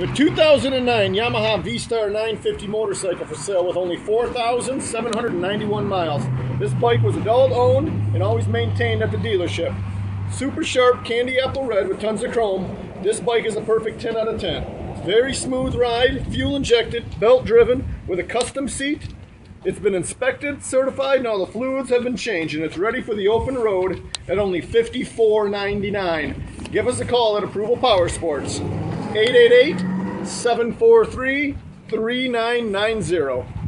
With 2009 Yamaha V-Star 950 motorcycle for sale with only 4,791 miles. This bike was adult owned and always maintained at the dealership. Super sharp candy apple red with tons of chrome. This bike is a perfect 10 out of 10. Very smooth ride, fuel injected, belt driven, with a custom seat. It's been inspected, certified, and all the fluids have been changed, and it's ready for the open road at only $54.99. Give us a call at Approval Power Sports. 888-743-3990.